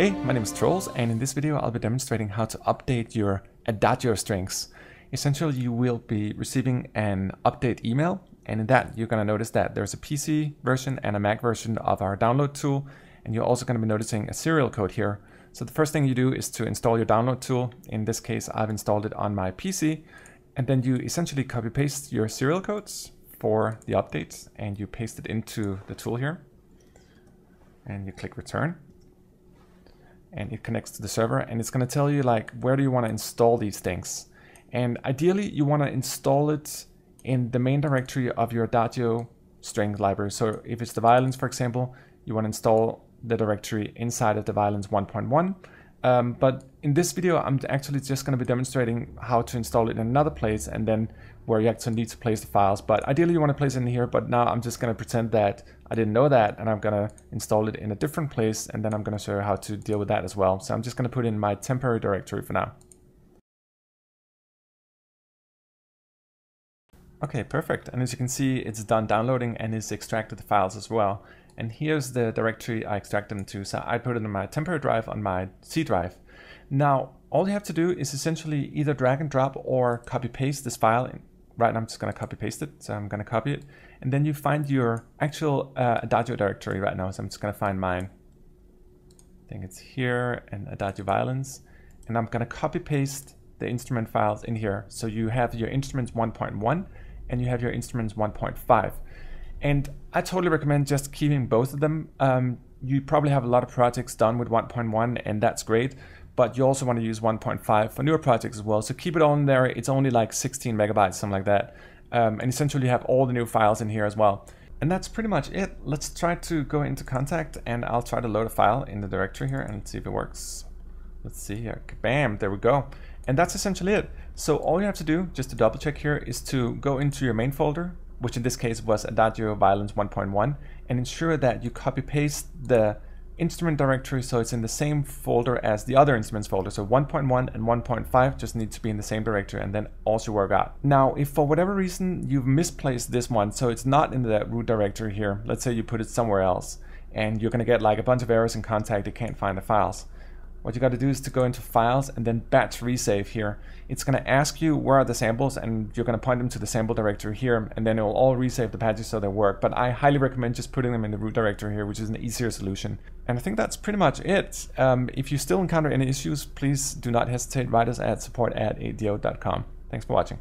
Hey, my name is Trolls, and in this video I'll be demonstrating how to update your Adagio strings. Essentially, you will be receiving an update email, and in that you're going to notice that there's a PC version and a Mac version of our download tool, and you're also going to be noticing a serial code here. So the first thing you do is to install your download tool. In this case, I've installed it on my PC, and then you essentially copy paste your serial codes for the updates, and you paste it into the tool here, and you click return, and it connects to the server, and it's going to tell you like where do you want to install these things. And ideally you want to install it in the main directory of your Adagio string library. So if it's the violins, for example, you want to install the directory inside of the violins 1.1. But in this video, I'm actually just going to be demonstrating how to install it in another place and then where you actually need to place the files. But ideally you want to place it in here, but now I'm just going to pretend that I didn't know that, and I'm going to install it in a different place, and then I'm going to show you how to deal with that as well. So I'm just going to put in my temporary directory for now. Okay, perfect. And as you can see, it's done downloading and it's extracted the files as well. And here's the directory I extracted them to. So I put it in my temporary drive on my C drive. Now, all you have to do is essentially either drag and drop or copy paste this file in. Right now, I'm just going to copy paste it. So I'm going to copy it. And then you find your actual Adagio directory right now. So I'm just going to find mine. I think it's here, and Adagio Violins. And I'm going to copy paste the instrument files in here. So you have your instruments 1.1 and you have your instruments 1.5. And I totally recommend just keeping both of them. You probably have a lot of projects done with 1.1, and that's great, but you also want to use 1.5 for newer projects as well. So keep it on there. It's only like 16 megabytes, something like that. And essentially you have all the new files in here as well. And that's pretty much it. Let's try to go into Contact, and I'll try to load a file in the directory here and see if it works. Let's see here. Bam, there we go. And that's essentially it. So all you have to do, just to double check here, is to go into your main folder, which in this case was Adagio Violins 1.1, and ensure that you copy paste the instrument directory so it's in the same folder as the other instruments folder. So 1.1 and 1.5 just need to be in the same directory, and then also work out. Now, if for whatever reason you've misplaced this one, so it's not in the root directory here, let's say you put it somewhere else, and you're gonna get like a bunch of errors in Contact, you can't find the files. What you got to do is to go into Files and then Batch Resave here. It's going to ask you where are the samples, and you're going to point them to the sample directory here, and then it will all resave the patches so they work. But I highly recommend just putting them in the root directory here, which is an easier solution. And I think that's pretty much it. If you still encounter any issues, please do not hesitate. Write us at support@8dio.com. Thanks for watching.